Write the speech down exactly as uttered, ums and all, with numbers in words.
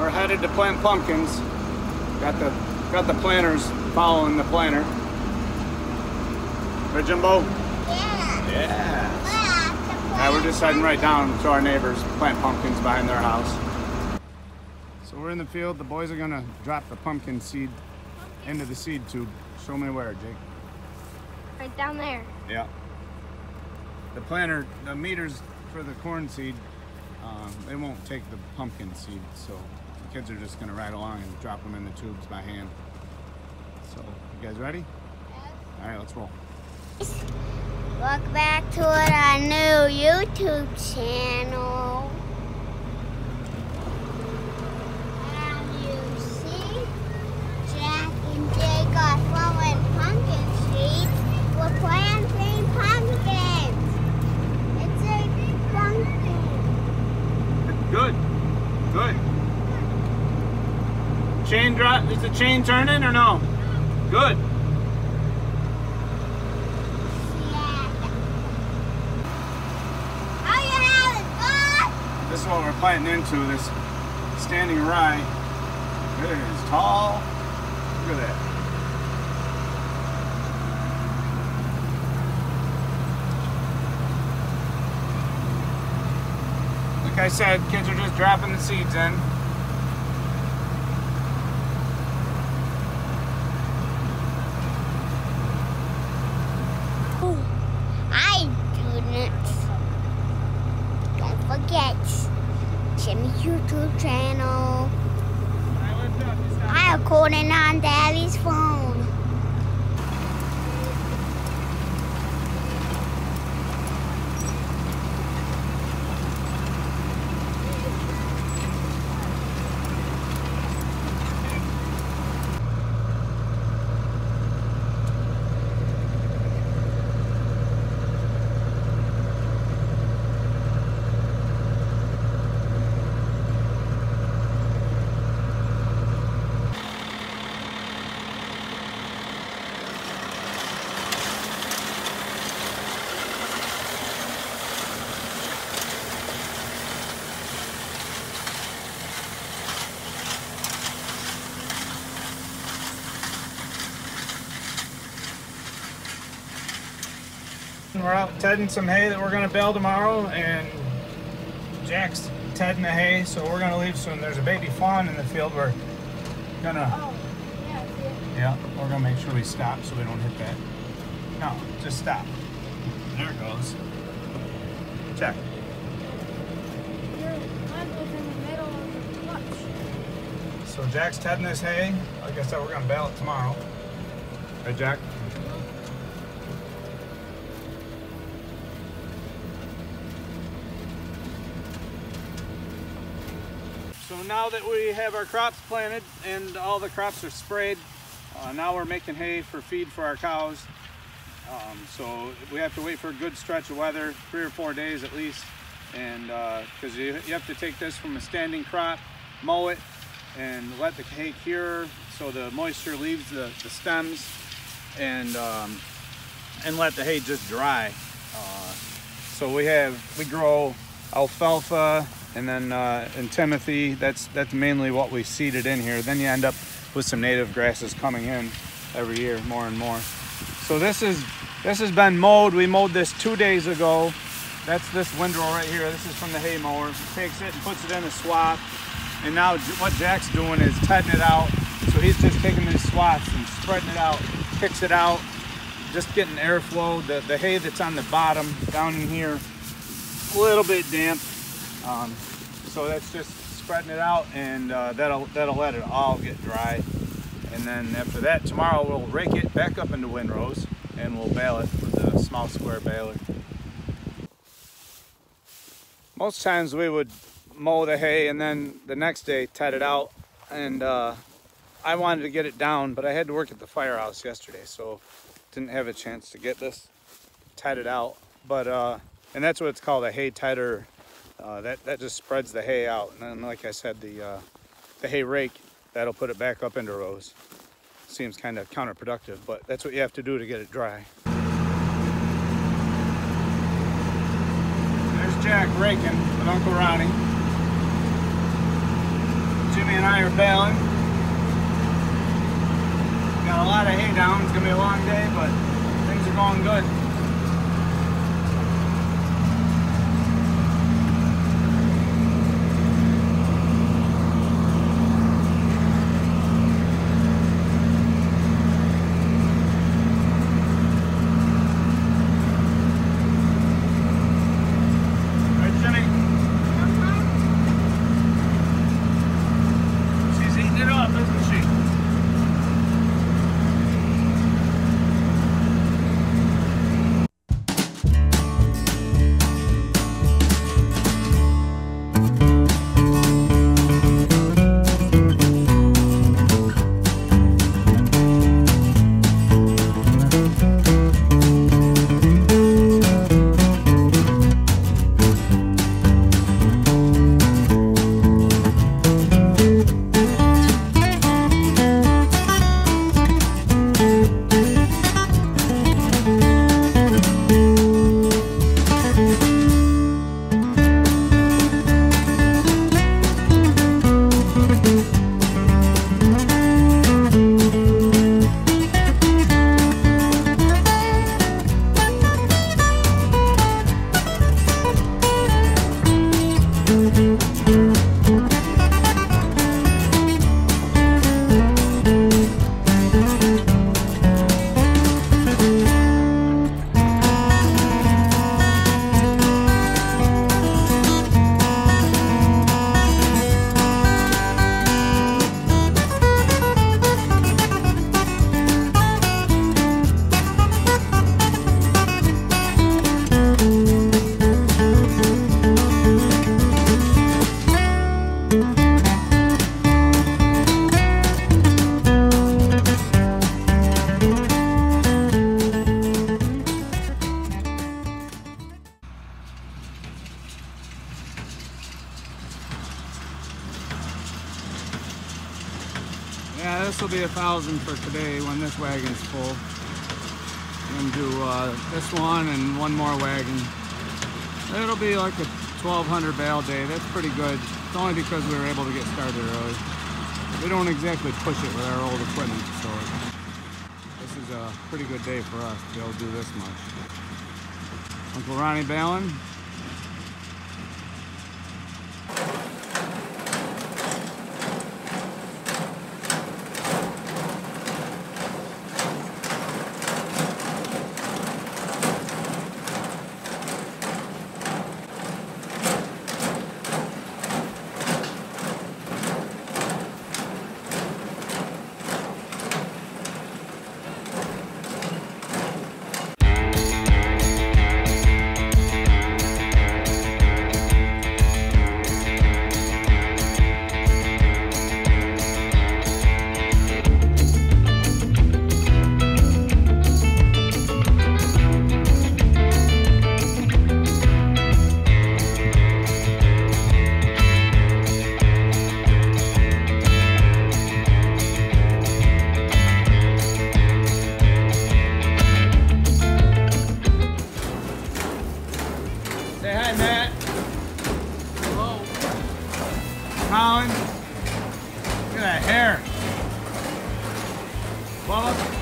We're headed to plant pumpkins. Got the got the planters following the planter. Right, Jimbo? Yeah. Yeah. Yeah, we're just heading right down to our neighbors, plant pumpkins behind their house. So we're in the field. The boys are gonna drop the pumpkin seed into the seed tube. Show me where, Jake. Right down there. Yeah. The planter, the meters for the corn seed, um, they won't take the pumpkin seed, so the kids are just gonna ride along and drop them in the tubes by hand. So, you guys ready? Yes. All right, let's roll. Welcome back to our new YouTube channel. And you see, Jack and Jake are throwing pumpkin seeds. We're planting pumpkins. It's a big pumpkin. Good. Good. Chain drop. Is the chain turning or no? Good. This is what we're planting into, this standing rye. It is tall. Look at that. Like I said, kids are just dropping the seeds in. YouTube channel. I'm recording on Daddy's phone. We're out tedding some hay that we're going to bale tomorrow, and Jack's tedding the hay, so we're going to leave soon. There's a baby fawn in the field. We're going to... Oh, yeah, yeah, we're going to make sure we stop so we don't hit that. No, just stop. There it goes. Check. Your leg was in the middle of the clutch. So Jack's tedding this hay. Like I said, we're going to bale it tomorrow. Right, Jack? So now that we have our crops planted and all the crops are sprayed, uh, now we're making hay for feed for our cows. Um, so we have to wait for a good stretch of weather, three or four days at least, and because uh, you, you have to take this from a standing crop, mow it, and let the hay cure so the moisture leaves the, the stems, and um, and let the hay just dry. Uh, so we have we grow alfalfa. And then uh, in Timothy, that's that's mainly what we seeded in here. Then you end up with some native grasses coming in every year, more and more. So this is this has been mowed. We mowed this two days ago. That's this windrow right here. This is from the hay mower. He takes it and puts it in a swath. And now what Jack's doing is tedding it out. So he's just taking these swaths and spreading it out, kicks it out, just getting airflow. The the hay that's on the bottom down in here, a little bit damp. Um, so that's just spreading it out, and uh, that'll that'll let it all get dry. And then after that, tomorrow we'll rake it back up into windrows, and we'll bale it with a small square baler. Most times we would mow the hay and then the next day ted it out. And uh, I wanted to get it down, but I had to work at the firehouse yesterday, so didn't have a chance to get this tedded out. But uh, and that's what it's called, a hay tedder. Uh, that, that just spreads the hay out, and then like I said, the, uh, the hay rake, that'll put it back up into rows. Seems kind of counterproductive, but that's what you have to do to get it dry. There's Jack raking with Uncle Ronnie. Jimmy iron bound. Got a lot of hay down. It's going to be a long day, but things are going good. Yeah, this will be a thousand for today when this wagon's full. I'm gonna do uh, this one and one more wagon. It'll be like a twelve hundred bale day. That's pretty good. It's only because we were able to get started early. We don't exactly push it with our old equipment, so this is a pretty good day for us to be able to do this much. Uncle Ronnie baling. Look at that hair. Bubba.